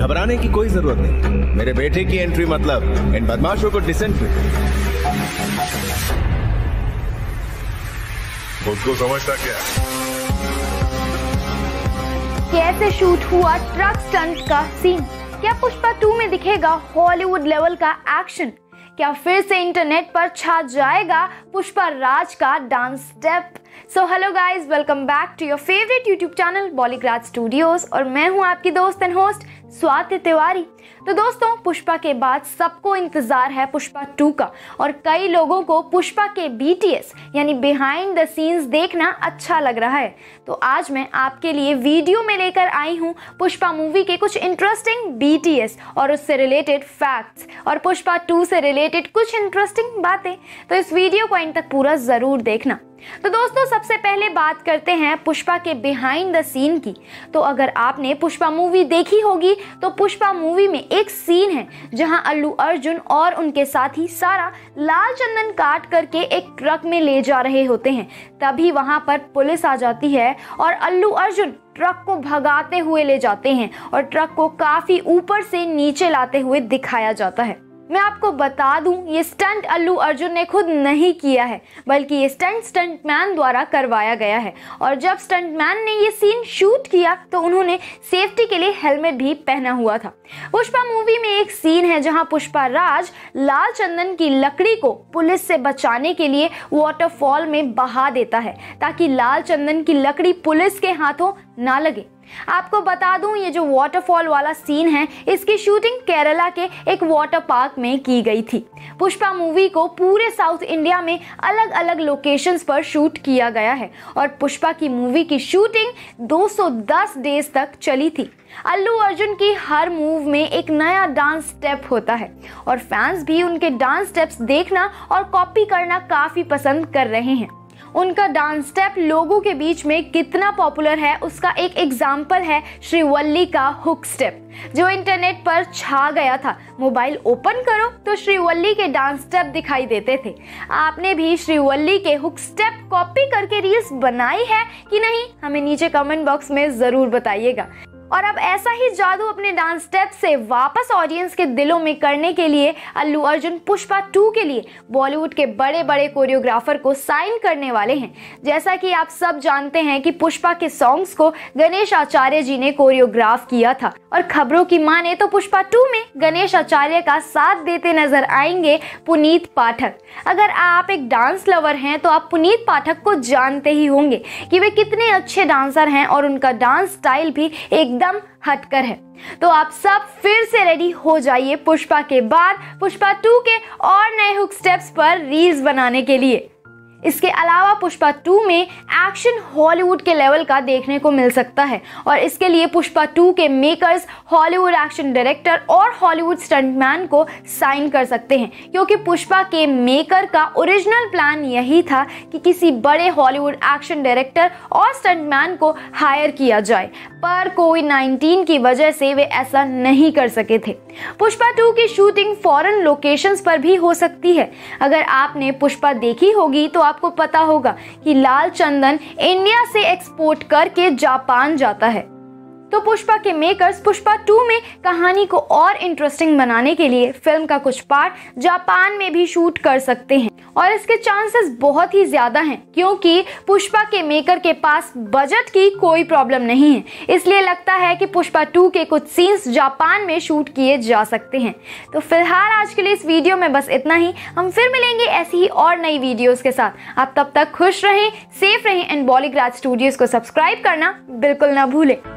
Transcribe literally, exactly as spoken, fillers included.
घबराने की कोई जरूरत नहीं। मेरे बेटे की एंट्री मतलब इन बदमाशों को डिसेंट्री। खुद को समझता क्या? कैसे शूट हुआ ट्रक स्टंट का सीन? क्या पुष्पा टू में दिखेगा हॉलीवुड लेवल का एक्शन? क्या फिर से इंटरनेट पर छा जाएगा पुष्पा राज का dance step? So hello guys, welcome back to your favourite YouTube channel Bollywood studios और मैं हूं आपकी दोस्त एंड होस्ट स्वाति तिवारी। तो दोस्तों, पुष्पा के बाद सबको इंतजार है पुष्पा टू का और कई लोगों को पुष्पा के बी टी एस यानी बिहाइंड द सीन्स देखना अच्छा लग रहा है। तो आज मैं आपके लिए वीडियो में लेकर आई हूँ पुष्पा मूवी के कुछ इंटरेस्टिंग बी टी एस और उससे रिलेटेड फैक्ट्स और पुष्पा टू से रिलेटेड कुछ इंटरेस्टिंग बातें। तो इस वीडियो को एंड तक पूरा ज़रूर देखना। तो दोस्तों, सबसे पहले बात करते हैं पुष्पा के बिहाइंड द सीन की। तो अगर आपने पुष्पा मूवी देखी होगी तो पुष्पा मूवी में एक सीन है जहां अल्लू अर्जुन और उनके साथी सारा लाल चंदन काट करके एक ट्रक में ले जा रहे होते हैं। तभी वहां पर पुलिस आ जाती है और अल्लू अर्जुन ट्रक को भगाते हुए ले जाते हैं और ट्रक को काफी ऊपर से नीचे लाते हुए दिखाया जाता है। मैं आपको बता दूं, ये स्टंट अल्लू अर्जुन ने खुद नहीं किया है बल्कि ये स्टंट स्टंटमैन द्वारा करवाया गया है। और जब स्टंटमैन ने ये सीन शूट किया तो उन्होंने सेफ्टी के लिए हेलमेट भी पहना हुआ था। पुष्पा मूवी में एक सीन है जहां पुष्पा राज लाल चंदन की लकड़ी को पुलिस से बचाने के लिए वाटरफॉल में बहा देता है ताकि लाल चंदन की लकड़ी पुलिस के हाथों ना लगे। आपको बता दूं, ये जो वाटरफॉल वाला सीन है इसकी शूटिंग केरला के एक वाटर पार्क में की गई थी। पुष्पा मूवी को पूरे साउथ इंडिया में अलग अलग लोकेशंस पर शूट किया गया है और पुष्पा की मूवी की शूटिंग दो सौ दस डेज तक चली थी। अल्लू अर्जुन की हर मूव में एक नया डांस स्टेप होता है और फैंस भी उनके डांस स्टेप्स देखना और कॉपी करना काफ़ी पसंद कर रहे हैं। उनका डांस स्टेप लोगों के बीच में कितना पॉपुलर है उसका एक एग्जाम्पल है श्रीवल्ली का हुक स्टेप जो इंटरनेट पर छा गया था। मोबाइल ओपन करो तो श्रीवल्ली के डांस स्टेप दिखाई देते थे। आपने भी श्रीवल्ली के हुक स्टेप कॉपी करके रील्स बनाई है कि नहीं, हमें नीचे कमेंट बॉक्स में ज़रूर बताइएगा। और अब ऐसा ही जादू अपने डांस स्टेप से वापस ऑडियंस के दिलों में करने के लिए अल्लू अर्जुन पुष्पा टू के लिए बॉलीवुड के बड़े बड़े कोरियोग्राफर को साइन करने वाले हैं। जैसा कि आप सब जानते हैं कि पुष्पा के सॉन्ग्स को गणेश आचार्य जी ने कोरियोग्राफ किया था और खबरों की माने तो पुष्पा टू में गणेश आचार्य का साथ देते नजर आएंगे पुनीत पाठक। अगर आप एक डांस लवर हैं तो आप पुनीत पाठक को जानते ही होंगे कि वे कितने अच्छे डांसर हैं और उनका डांस स्टाइल भी एक एकदम हटकर है। तो आप सब फिर से रेडी हो जाइए पुष्पा के बाद पुष्पा टू के और नए हुक स्टेप्स पर रील्स बनाने के लिए। इसके अलावा पुष्पा टू में एक्शन हॉलीवुड के लेवल का देखने को मिल सकता है और इसके लिए पुष्पा टू के मेकर्स हॉलीवुड एक्शन डायरेक्टर और हॉलीवुड स्टंटमैन को साइन कर सकते हैं क्योंकि पुष्पा के मेकर का ओरिजिनल प्लान यही था कि किसी बड़े हॉलीवुड एक्शन डायरेक्टर और स्टंटमैन को हायर किया जाए, पर कोविड नाइन्टीन की वजह से वे ऐसा नहीं कर सके थे। पुष्पा टू की शूटिंग फॉरेन लोकेशंस पर भी हो सकती है। अगर आपने पुष्पा देखी होगी तो आपको पता होगा कि लाल चंदन इंडिया से एक्सपोर्ट करके जापान जाता है। तो पुष्पा के मेकर्स पुष्पा टू में कहानी को और इंटरेस्टिंग बनाने के लिए फिल्म का कुछ पार्ट जापान में भी शूट कर सकते हैं और इसके चांसेस बहुत ही ज़्यादा हैं क्योंकि पुष्पा के मेकर के पास बजट की कोई प्रॉब्लम नहीं है। इसलिए लगता है कि पुष्पा टू के कुछ सीन्स जापान में शूट किए जा सकते हैं। तो फिलहाल आज के लिए इस वीडियो में बस इतना ही। हम फिर मिलेंगे ऐसी ही और नई वीडियोज़ के साथ। आप तब तक खुश रहें, सेफ रहें एंड बॉलीवुड स्टूडियोज़ को सब्सक्राइब करना बिल्कुल ना भूलें।